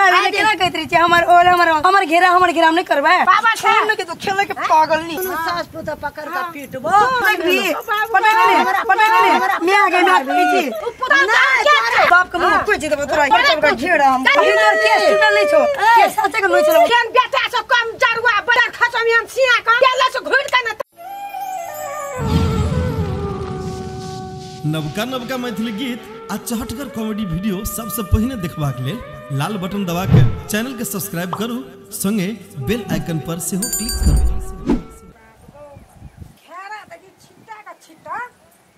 ना लेकिन ना कहते रहिए हमारे और हमारे हमारे घेरा हमारे घेरा हमने करवाया बाबा खेलने के तो खेलने के पागल नहीं सास पोता पकड़ का पीटबो पता नहीं मैं आ गई मैं पीछे बाप का मुंह कोई चीज बतरा के घेरा हम के सुनल नहीं छो के साचे का नहीं चलो केन बेटा सब कम जरुआ बड़ा खचो में हम सिया का केला से घुड़ का ना नवका नवका मैथिली गीत आ चहटगर कॉमेडी वीडियो सबसे पहिने देखबाक लेल लाल बटन दबा के चैनल के सब्सक्राइब करू संगे बेल आइकन पर सेहो क्लिक करू। घेरा देखि छिट्टा का छिट्टा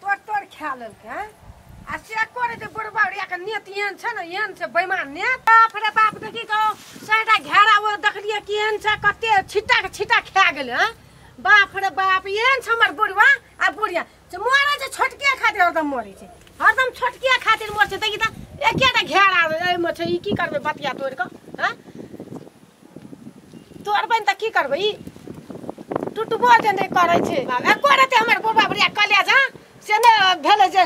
तोड़ खा लेलकै आ से करे जे बुढ़बाड़िया के नियत एहन छै न एहन छै बेईमान ने बाप रे बाप देखि कहो साइडा घेरा ओ देखलिए केहन छै कते छिट्टा खा गेल ह बाप रे बाप एहन छै हमर बुढ़वा आ बुढ़िया जे मोरे जे छोटके खातिर एकदम मोरे छै हरदम छोटकिया खातिर मोर छै देखि त एकेटा घेरा ए म छै ई की करबे बतिया तोड़ क ह तोड़बै त की करबै ई टुटबो जे नै करै छै एको रते हमर बुढ़बा बुढ़िया कलेज ह से नै भेलै जे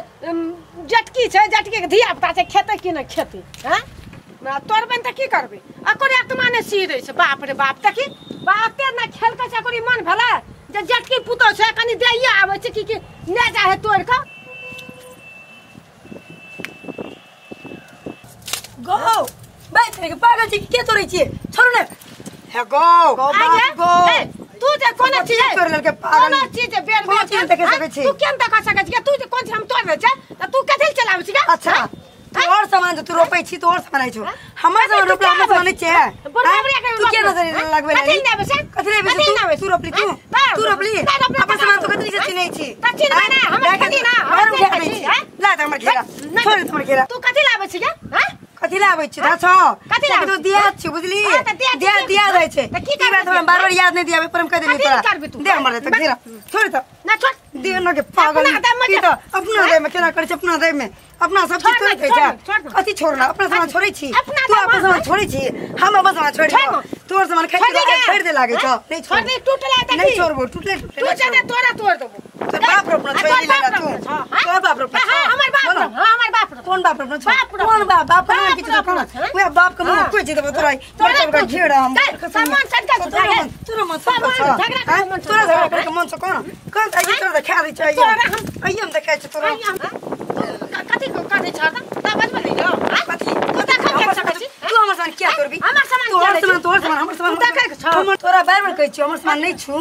जटकी छै जटकी के धिया पुता छै खेतै कि नै खेतै ह तोड़बै त की करबै अकोरे आत्मा नै सी दै छै बाप रे बाप देखि बाते नै खेलकै छै अकोरी मन भेलै जे जटकी पुतो छै कनी दैया आबै छै की नै जा है तोड़ क गो बैठ रे पागल छी के तोड़ै छी छोड़ू ने हे गो तू जे कोना चीज तोड़ लेलके पागल कोना चीज बेर बेर तोड़ तक सकै छी तू केन तक सकै छी तू जे कोन हम तोड़बै छै त तू कथि चलाबै छी अच्छा तोर सामान जे तू रोपै छी तोर सामान आइ छौ हमर सामान रोपला हमर सामान छै तू के नजर लगबै नै कथि नबै छै कथि नबै तू रोपली तू रोपली हमर सामान तो कथि से चिन्है छी त चिन्हबै नै हमर कथि ना हमर उठाबै छी ला त हमर घेरा छोड़ हमर घेरा तू कथि लाबै छी ह कथि लाबै छी त छ कथि लाबै तू दिया छी बुझली दिया रहै छै त की करबै त बार-बार याद नै दियाबे परम कह देबे तोरा दे हमरे त घेरा छोड़ त ना छोड़ दे न के पागल की त अपना दै में केना करै छै अपना दै में अपना सब चीज तोड़ दै छै कथि छोड़ना अपना सामान छोड़ै छी तू अपना सामान छोड़ै छी हम अपन सामान छोड़ दे तोर सामान छोड़ दे लागै छ नै छोड़ दे टूटला त नै छोड़बो टूटले टूटले तोरा तोड़ देबो तोर बाप रो अपना छोड़ ले ना तू तोर बाप रो हां हमर बाप रो हां हमर बाप रो कोन बाप रो कोन बाप रो ओए बाप के मुंह कोइ चीज बतरा बड़का घेरा हम सामान छटका तोरा मन तोरा के मन से कोन त तोरा देखा दै छै अइए हम देखै छै तोरा कथि कथि छड़ त बजबै नै यो कथि तू देखै के सकै छी तू हमर सामान किया करबी हमर सामान तोर सामान हमर सामान देखै छ तोरा बार-बार कहै छी हमर सामान नै छु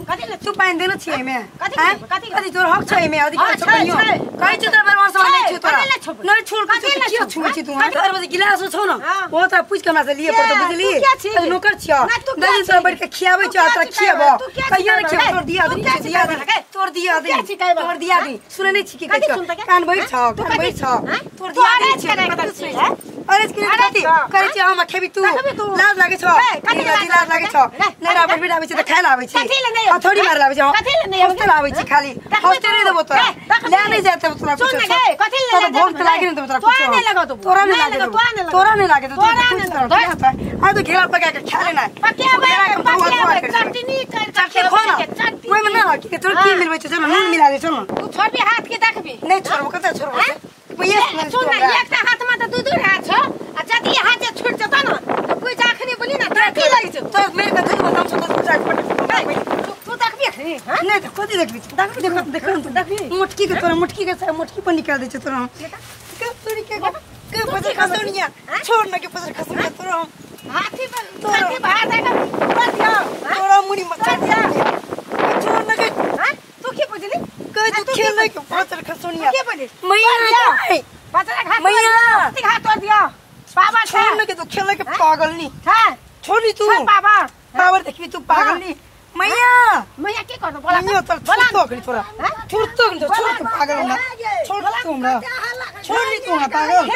तू पाइन देने छी एमे कथि तोर हक छै एमे अधिकार छै कहै छी तोरा बार-बार सामान नै छु तोरा नै छोड़ के किया छुबै छी तू घर में गिलास छौ न ओ त पूछ के हमरा से लिए पर त बुझली नौकर छियै दादी तोरा बैठ के खियाबै छ तोरा खियाबो कहिया नै खियाबो तोर दिया दे तोर दिया दे तोर दिया दे सुनै नै छी की कहै छ कान बैठ छ तोर दिया दे छै अरे इसके कथि करै छी हम खेबी तू लाज लागे छ कथि लाज लागे छ नै राबड़ भी आबै छै त खाइ लाबै छी हथौड़ी मार लाबै छै कथि नै हथौड़ी लाबै छी खाली हथौड़ी देबो तोरा ले नै जाय त तोरा कुछ कथि ले नै भोग लागे नै त तोरा कुछ तोरा नै लागे त तोरा आ तो घेरा पका के खा लेना पकाबे चटनी कर के खो ना ओइ में ना कि तोरा की मिलबै छै चलो नून मिला दे चलो तू छोड़बी हाथ के देखबी नै छोड़बो कते छोड़बो पइया सुन ना एकटा हाथ में त दू हाथ छ आ जदी हाथ जे छुट जत न कोइ जाखनी बोली न त की लागै छै तो मेरे के देखबो हम सब कुछ जाय तू देखबी खनी हां नै त कथि देखबी देखबी मुटकी के तोरा मुटकी के मुटकी पर निकाल दे छै तोरा के तोरी के पत्थर खसोनिया छोड़ न के पत्थर खसोनिया तोरा हाथी पर तोरा बाहर जाके बतिया तोरा मुनी मचा छोड़ न के तू की बुझली कह तू खेल के पत्थर खसोनिया के बोली मैया पत्थर खा मैया हाथ तोड़ दिया बाबा छोड़ न के तो खेल के पागल नहीं है छोड़ी तू बाबा बाबा देखबी तू पागल नहीं मैया मैया के कर बोला बोला तोरा छोड़ के पागल ना छोड़ तू ना पागल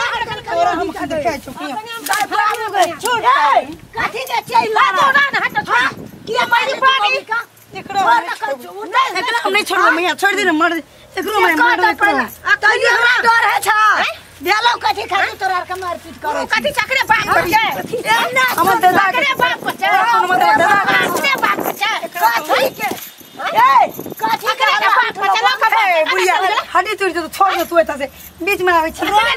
तोरा हम का देखै छौ कि छोड़ कथि जे छै लादो ना हट छोड़ कि मारी पानी एकरो नै छोड़बो मैया छोड़ दे मर एकरो मैं मर तोरी हमरा डर है छ देलो कथि खाइ तोरा के मारपीट करै कथि चकरे बाप छै हमर दादा के बाप छै हमर दादा बाप छै कथि के ए कथि के बाप छै बुढ़िया हड्डी तोड़ दे तो छोड़ दे तू एता से બીચમાં આવે છે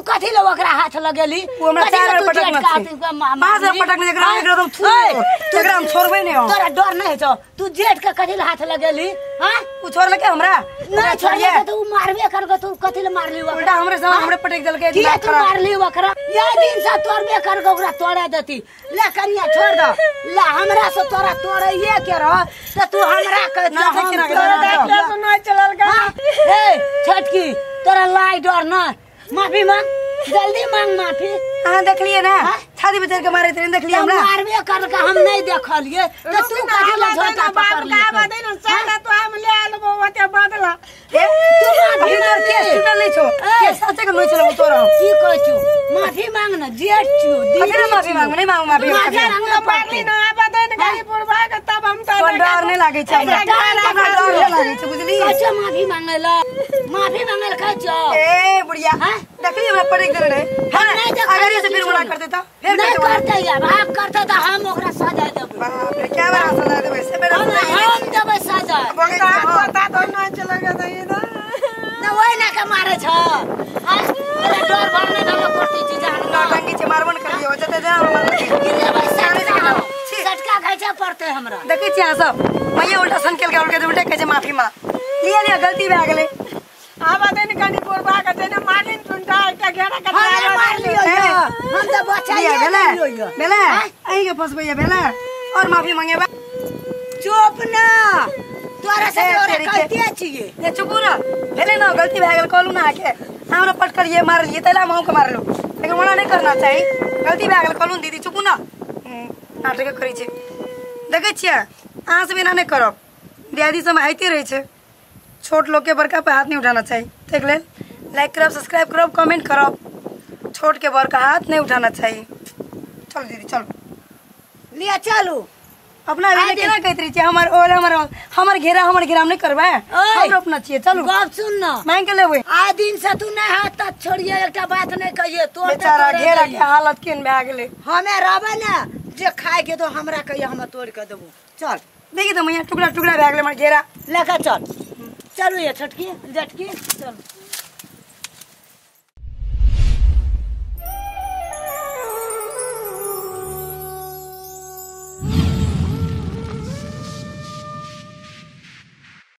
तू कथी लो ओकरा हाथ लगेली ओमे चार पटक मत पांच पटक ने जकरा एकदम तोरा हम छोड़बे नै तोरा डर नै छ तू जेठ के कथी ल हाथ लगेली हां उ छोड़ले के हमरा नै छोड़ले त उ मारबे करगो तू कथी ल मारली ओकरा हमरे सब हमरे पटक देलके इतना तू मारली ओकरा या दिन से तोरबे करगो ओकरा तोड़ा देती ले कनिया छोड़ द ला हमरा से तोरा तोड़ैये के रह त तू हमरा के नै चलल गा ए छटकी तोरा लाई डर न माफी मांग जल्दी मांग माफी हां देखलिए ना छाती बेचर के मारे तेन देखलिए हमरा मारबे कर के हम नहीं देखलिए त तू काहे ल झोटा पकड़ ले साला तो हम ले आलबो ओते बदला तू माफी मांग केस में नहीं छो केस सच्चे के नहीं चलो तोरा की कहै छु माफी मांग न जेठ छु अरे माफी मांग नहीं मांग माफी मांग न पाली ना बदन गाड़ीपुर भाग तब हम तो डर नहीं लागे छ हमरा डर नहीं लागे छ बुझली अच्छा माफी मांगल कह छ ए बुढ़िया हां देखली हमरा पटक देले रे हां अगर ये से फिर बुला करते त फिर नहीं करते यार आप करते त हम ओकरा सजा देब बाप रे क्या बड़ा सजा देब से मेरा हम देब सजा बंगा पता तो न चलेगा त ये ना ओए ना के मारे छ आज डर भर में ना करती चीज ना टंगी छ मारबन करियो हो जते ना हमरा सटका खाइचा पड़ते हमरा देखै छी आ सब मइया उल्टा सन केल के उल्टा कहे माफी मां लिए ने गलती भए गेलै आब आदन कनी पुरबा के तेने मारलिन टुंटा एकटा घेरा के मार लियो हम त बचाइए भेलै भेलै एही के फसबैया भेलै और माफी मांगेबा चुप न तोरा से तोरे गलती छिए ने चुप न भेलै न गलती भए गेल कहलु ना के हमरा पटकरिए मारलिए तैला हम के मारलु लेकिन मना नहीं करना चाहिए गलती भए गेल कहलु दीदी चुप न नाटक करै छै देखै छियै आहाँ से बिना नहीं करब दादी सब आइते रहै छै छोट लोग के बड़का पे हाथ नहीं उठाना चाहिए देख ले लाइक करो सब्सक्राइब करो कमेंट करो छोट के बड़का हाथ नहीं उठाना चाहिए चलो दीदी चलो लिया चलो अपना भी लेके ना कहते रहिए हमार और हमार घेरा हम नहीं करवाए हम अपना चाहिए चलो बात सुन ना मांग के लेबे आ दिन से तू ना हाथ छोड़िए एकटा बात नहीं कहिए तो बेचारा घेरा के हालत केन भए गेले हमें रहबे ना जे खाए के तो हमरा कहिए हम तोड़ के देबो चल देखि त मैया टुकड़ा टुकड़ा भए गेले हमर घेरा लेके चल चलो ये छटकी झटकी चल।